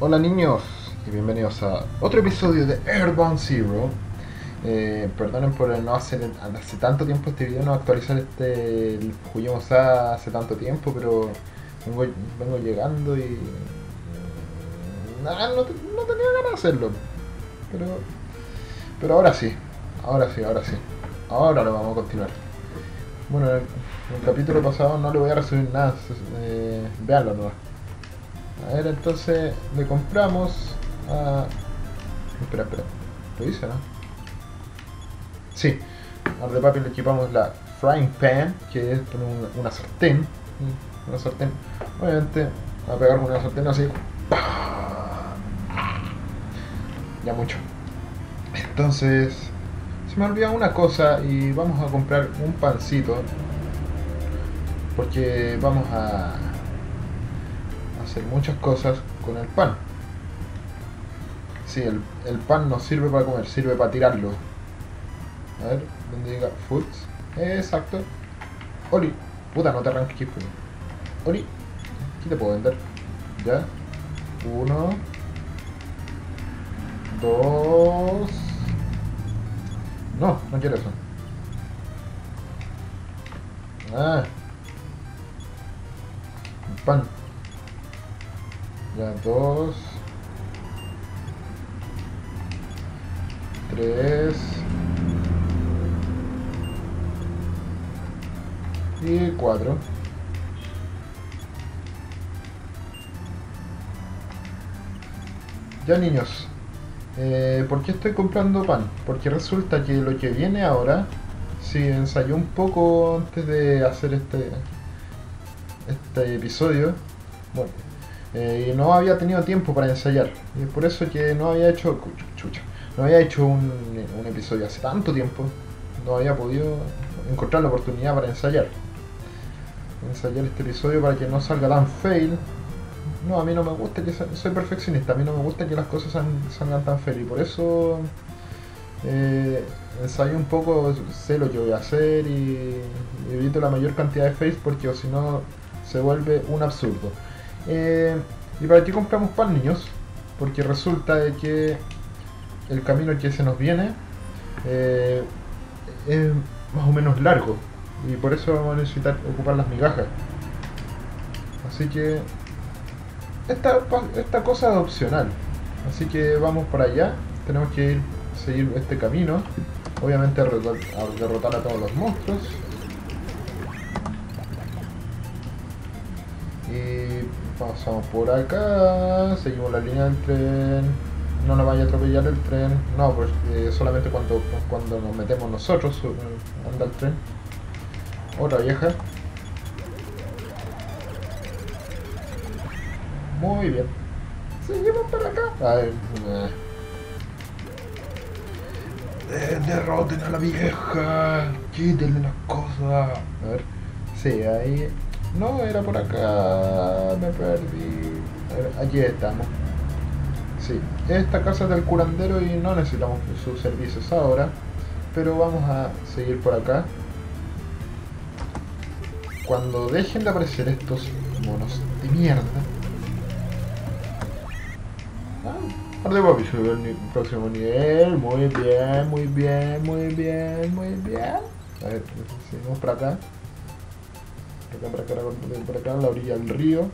Hola niños y bienvenidos a otro episodio de Earthbound Zero. Perdonen por no hacer hace tanto tiempo este video, no actualizar este juguemos hace tanto tiempo, pero vengo llegando y no tenía ganas de hacerlo, pero ahora lo vamos a continuar. Bueno, en el capítulo pasado no le voy a resumir nada, véanlo nomás. A ver, entonces le compramos a... Espera, ¿lo hice no? Sí, al de papi le equipamos la frying pan, que es una sartén. Una sartén, obviamente, va a pegar con una sartén así. Ya mucho. Entonces, se me olvidó una cosa y vamos a comprar un pancito. Porque vamos a hacer muchas cosas con el pan. Sí, el pan no sirve para comer, sirve para tirarlo. A ver, donde diga foods. Exacto. Oli, puta, no te arranques, pero... Oli, ¿qué te puedo vender? Ya. 1, 2. No quiero eso. Ah. Pan. Ya, 2, 3. Y 4. Ya niños, ¿por qué estoy comprando pan? Porque resulta que lo que viene ahora, si ensayé un poco antes de hacer este episodio, bueno, y no había tenido tiempo para ensayar, y es por eso que no había hecho un episodio hace tanto tiempo, no había podido encontrar la oportunidad para ensayar este episodio para que no salga tan fail. No, a mí no me gusta que soy perfeccionista, a mí no me gusta que las cosas salgan tan fail, y por eso ensayo un poco, sé lo que voy a hacer y evito la mayor cantidad de fails, porque si no se vuelve un absurdo. ¿Y para qué compramos pan, niños? Porque resulta de que el camino que se nos viene es más o menos largo, y por eso vamos a necesitar ocupar las migajas. Así que esta cosa es opcional, así que vamos para allá. Tenemos que seguir este camino, obviamente a derrotar a todos los monstruos, y pasamos por acá, seguimos la línea del tren. No nos vaya a atropellar el tren, no, porque solamente cuando nos metemos nosotros anda el tren. Otra vieja. Muy bien. Seguimos para acá. A ver, derroten a la vieja. Quítenle las cosas. A ver. Sí, ahí. No, era por acá. Me perdí. A ver, aquí estamos. Sí, esta casa es del curandero y no necesitamos sus servicios ahora, pero vamos a seguir por acá. Cuando dejen de aparecer estos monos de mierda. Ah, de papi subió el próximo nivel. Muy bien, muy bien, muy bien, muy bien. A ver, seguimos por acá. Por acá, la orilla del río.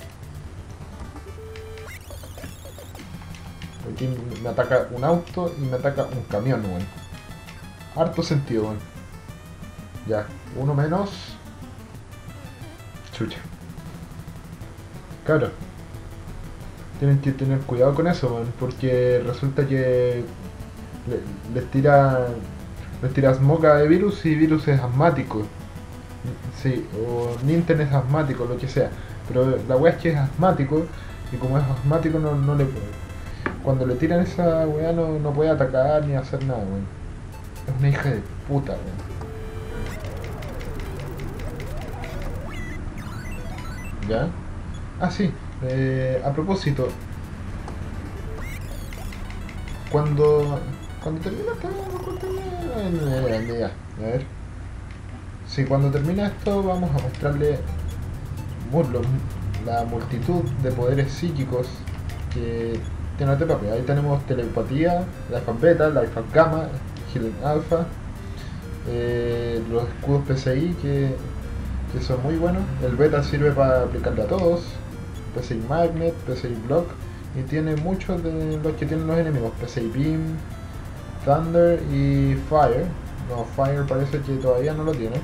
Aquí me ataca un auto y me ataca un camión, weón. Harto sentido, weón. Ya, uno menos. Chucha. Claro. Tienen que tener cuidado con eso, weón, porque resulta que les tiras moca de virus y virus es asmático. Sí, o Ninten es asmático, lo que sea. Pero la weá es que es asmático, y como es asmático no le puede. Cuando le tiran esa weá no puede atacar ni hacer nada, weón. Es una hija de puta, weón. ¿Ya? Ah, sí. A propósito. Cuando termina esto... A ver. Sí, cuando termina esto vamos a mostrarle la multitud de poderes psíquicos que no te papea. Ahí tenemos telepatía, la Earthbound Beta, la Earthbound Gamma, Healing Alpha, los escudos PCI que son muy buenos. El Beta sirve para aplicarle a todos, PCI Magnet, PCI Block, y tiene muchos de los que tienen los enemigos, PCI Beam, Thunder y Fire. No, Fire parece que todavía no lo tiene,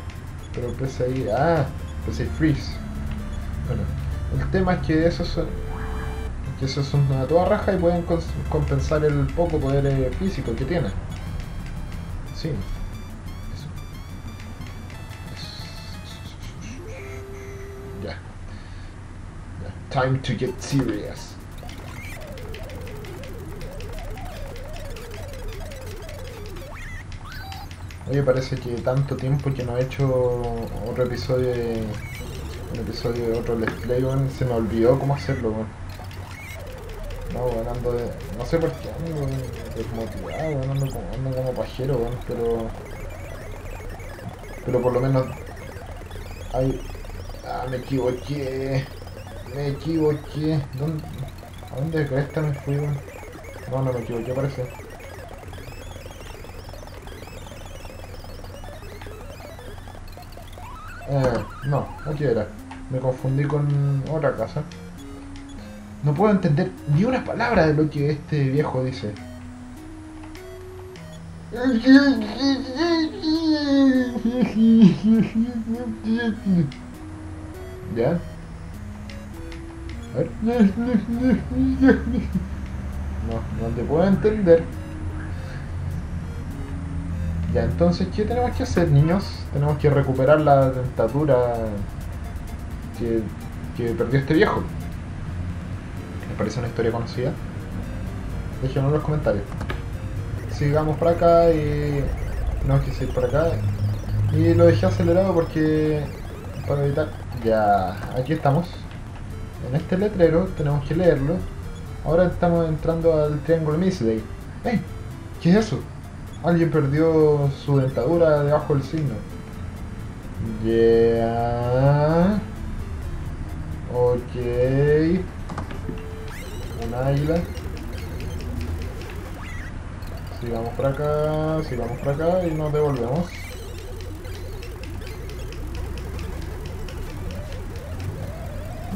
pero PCI... ¡ah! PCI Freeze. Bueno, el tema es que esos son a toda raja y pueden compensar el poco poder físico que tiene. Sí. Ya. Yeah. Time to get serious. Oye, parece que tanto tiempo que no he hecho otro episodio de... otro Let's Play, bueno, se me olvidó cómo hacerlo, bueno. No, ganando de... no sé por qué, ando desmotivado, ando como pajero, bueno, pero por lo menos... ay... ah, me equivoqué... ¿Dónde... a dónde cresta me fui, bueno? No, no me equivoqué, parece. No, aquí era. Me confundí con otra casa. No puedo entender ni una palabra de lo que este viejo dice. ¿Ya? A ver. No, no te puedo entender. Ya, entonces, ¿qué tenemos que hacer, niños? Tenemos que recuperar la dentadura que perdió este viejo. ¿Les parece una historia conocida? Déjenlo en los comentarios. Sigamos por acá y... tenemos que seguir por acá. Y lo dejé acelerado porque... para evitar... ya, aquí estamos. En este letrero tenemos que leerlo. Ahora estamos entrando al Triángulo Misley. ¡Ey! ¿Qué es eso? Alguien perdió su dentadura debajo del signo. Yeah. Ok. Un águila. Sigamos por acá, y nos devolvemos.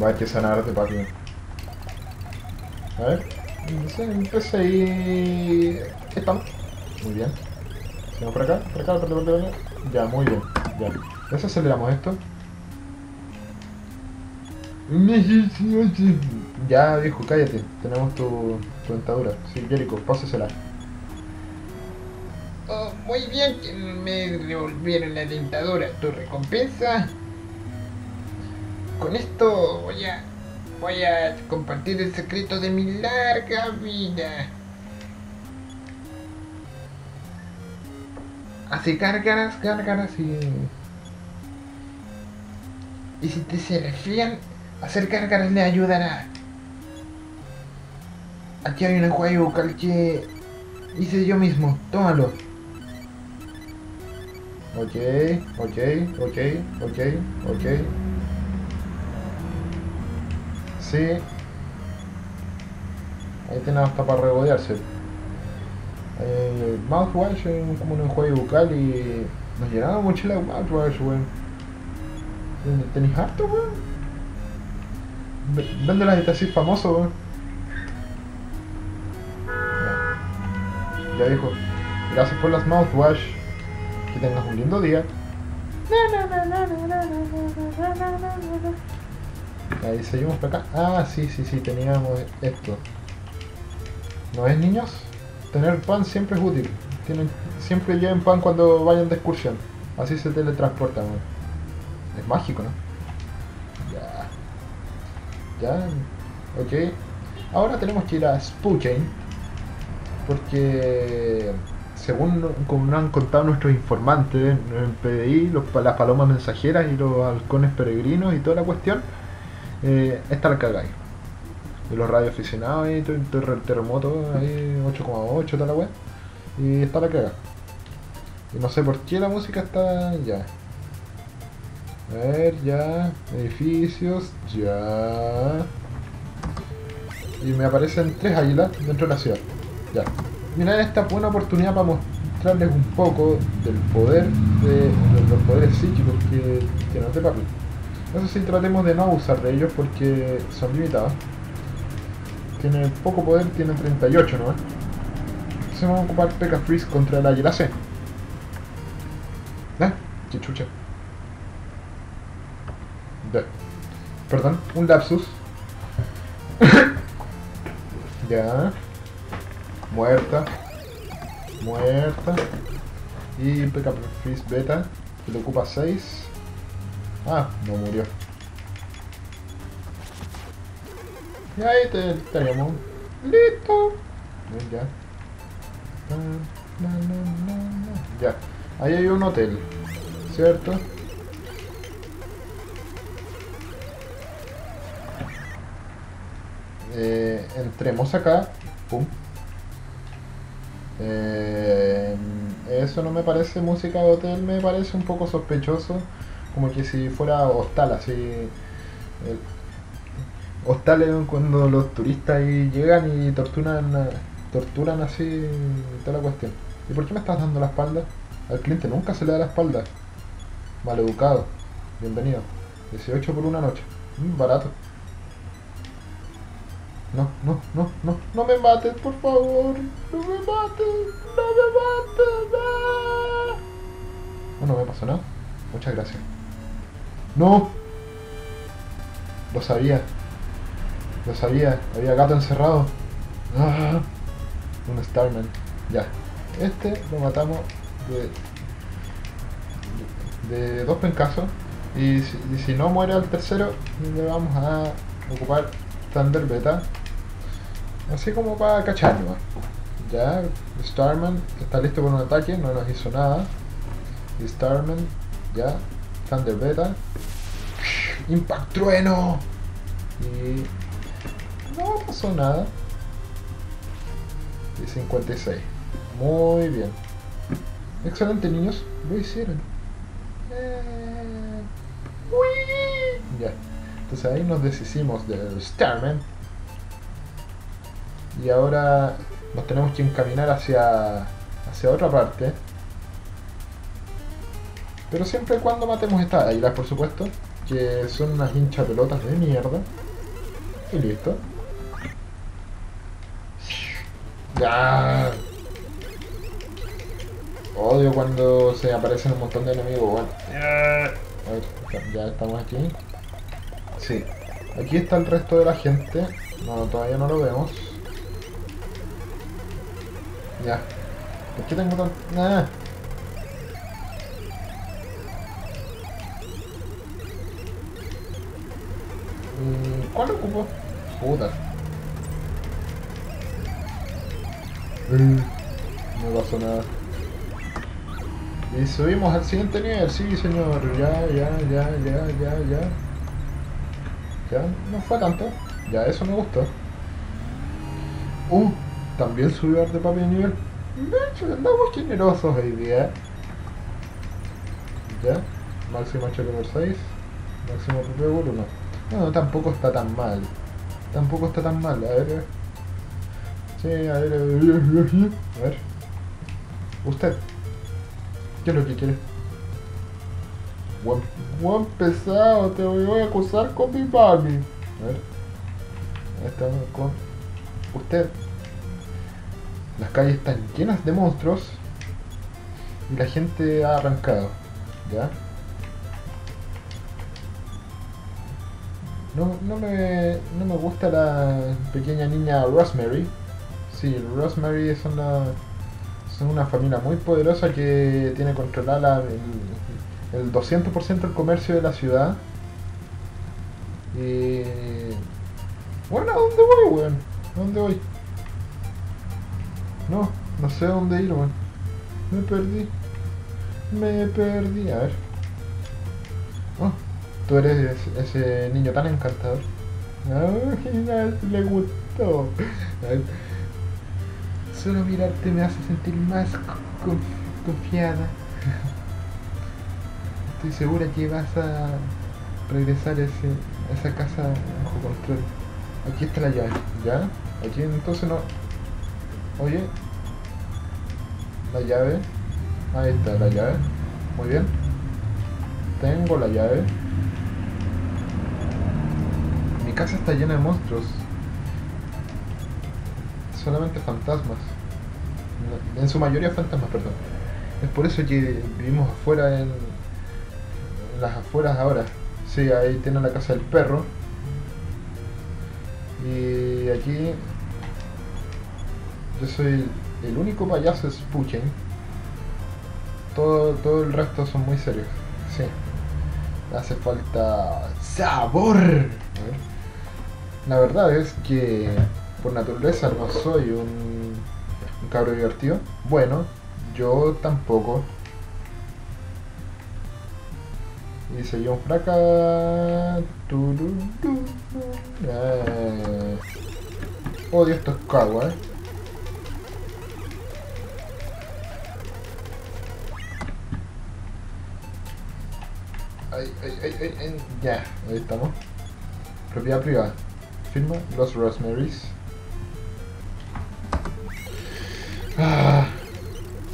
Va, hay que sanarte, papi. A ver. Empecé ahí. Aquí estamos. Muy bien. Sigamos por acá, Ya, muy bien. Ya. Desaceleramos esto. Ya, viejo, cállate. Tenemos tu dentadura. Sí, Jericho, pásesela. Oh, muy bien, me devolvieron la dentadura. ¿Tu recompensa? Con esto voy a compartir el secreto de mi larga vida. Hace gárgaras, y si te se refrían, hacer gárgaras le ayudará. Aquí hay un enjuague bucal que hice yo mismo, tómalo. Ok. Sí. Ahí tenemos hasta para regodearse. Mouthwash es como un enjuague bucal y nos llenaba mucho la mouthwash, weón. ¿Tenís harto, weón? Véndelas y te haces famoso, weón. Ya dijo, gracias por las mouthwash. Que tengas un lindo día. Ahí seguimos para acá. Ah, sí, teníamos esto. ¿No es, niños? Tener pan siempre es útil. Siempre lleven pan cuando vayan de excursión. Así se teletransportan. Es mágico, ¿no? Ya. Ya. Ok. Ahora tenemos que ir a Spookane. Porque... según como nos han contado nuestros informantes en PDI, las palomas mensajeras y los halcones peregrinos y toda la cuestión, está la cagada. Y los radioaficionados y todo el terremoto ahí, 8,8 tal la wea. Y está la caga. Y no sé por qué la música está ya. A ver, ya. Edificios, ya. y me aparecen tres águilas dentro de la ciudad. Ya. Mira, esta buena oportunidad para mostrarles un poco del poder de los poderes psíquicos que nos dé papi. Eso sí, tratemos de no abusar de ellos porque son limitados. Tienen poco poder, tienen 38, ¿no? Entonces vamos a ocupar PK Freeze contra la águila C. ¿Eh? ¡Qué chucha! Ya. Perdón, un lapsus. Ya. Muerta. Muerta. Y PK Freeze Beta, que le ocupa 6. Ah, no murió. Y ahí tenemos. ¡Listo! Ya. Ya. Ahí hay un hotel, ¿cierto? Entremos acá. Pum. Eso no me parece música de hotel, me parece un poco sospechoso, como que si fuera hostal, así hostal es cuando los turistas ahí llegan y torturan así toda la cuestión. ¿Y por qué me estás dando la espalda? Al cliente nunca se le da la espalda. Maleducado. Bienvenido. 18 por una noche. Barato. No, no, no, no, no me mates, por favor. No me mates, no me mates. ¡Ah! No me pasó nada. Muchas gracias. ¡No! Lo sabía. Lo sabía. Había gato encerrado. ¡Ah! Un Starman. Ya. Este lo matamos de dos pencasos. Y si no muere al tercero, le vamos a ocupar Thunder Beta. Así como para cacharlo. Ya, Starman está listo con un ataque, no nos hizo nada. Starman, ya, Thunder Beta. ¡Impact Trueno! Y no pasó nada. Y 56. Muy bien. Excelente, niños. Lo hicieron. ¡Uy! Ya. Entonces ahí nos deshicimos del Starman. Y ahora nos tenemos que encaminar hacia otra parte. Pero siempre y cuando matemos estas águilas, por supuesto, que son unas hinchapelotas de mierda. Y listo. Ya. Odio cuando se aparecen un montón de enemigos. Bueno. Ya estamos aquí. Sí. Aquí está el resto de la gente. No, todavía no lo vemos. Ya. ¿Por qué tengo tan...? Nada. ¿Cuál ocupo? Puta. No pasó nada. Y subimos al siguiente nivel, sí señor, ya. Ya, no fue tanto, ya eso me gustó. También subió arte papi de nivel. Andamos generosos hoy día. Ya, máximo 8 por 6, máximo PP por 1. No, tampoco está tan mal. Tampoco está tan mal, a ver. Sí, a ver. Usted. ¿Qué es lo que quieres? Buen pesado, te voy a acusar con mi papi. A ver. Ahí estamos con usted. Las calles están llenas de monstruos. Y la gente ha arrancado. ¿Ya? No me gusta la pequeña niña Rosemary. Sí, Rosemary es una familia muy poderosa que tiene controlada el 200% del comercio de la ciudad. Y... bueno, ¿a dónde voy, weón? ¿A dónde voy? No sé a dónde ir, weón. Me perdí. A ver. Tú eres ese niño tan encantador. Ay, le gustó. A ver. Solo mirarte me hace sentir más confiada. Estoy segura que vas a regresar a esa casa bajo control. Aquí está la llave, ya. Aquí entonces no. Oye. La llave. Ahí está la llave. Muy bien. Tengo la llave. Mi casa está llena de monstruos. Solamente fantasmas. En su mayoría fantasmas, perdón. Es por eso que vivimos afuera en las afueras ahora. Sí, ahí tiene la casa del perro. Y aquí yo soy el único payaso Spookane. Todo el resto son muy serios. Sí. Hace falta sabor. A ver. La verdad es que por naturaleza no soy un cabro divertido. Bueno, yo tampoco. Y seguimos por acá. Odio estos kawas. Ay. Ya, ahí estamos. Propiedad privada. Firma los Rosemarys. Ah,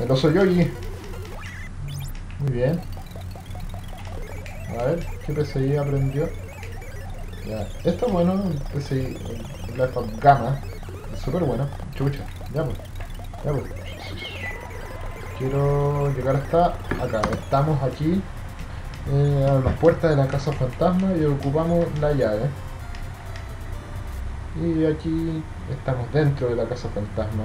el oso Yogi. Muy bien. A ver, ¿qué PCI aprendió? Ya, esto es bueno, PCI Black Gamma. Es súper bueno, chucha, ya pues. Quiero llegar hasta acá, estamos aquí a las puertas de la casa fantasma y ocupamos la llave. Y aquí estamos dentro de la casa fantasma.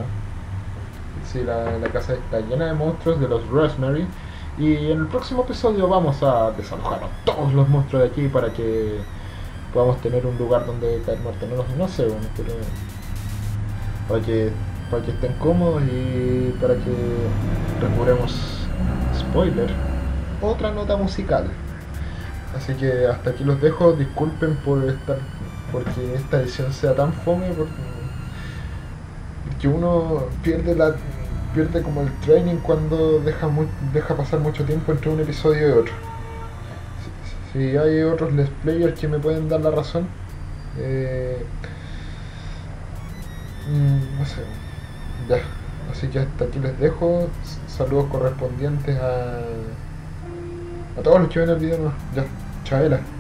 Sí, la casa está llena de monstruos de los Rosemary. Y en el próximo episodio vamos a desalojar a todos los monstruos de aquí para que podamos tener un lugar donde caer muertos. No sé, bueno, pero para que estén cómodos y para que recuperemos, spoiler, otra nota musical. Así que hasta aquí los dejo. Disculpen porque esta edición sea tan fome, porque uno pierde como el training cuando deja pasar mucho tiempo entre un episodio y otro. Si hay otros let's players que me pueden dar la razón, no sé, ya. Así que hasta aquí les dejo. Saludos correspondientes a todos los que ven el video. Ya, chaela.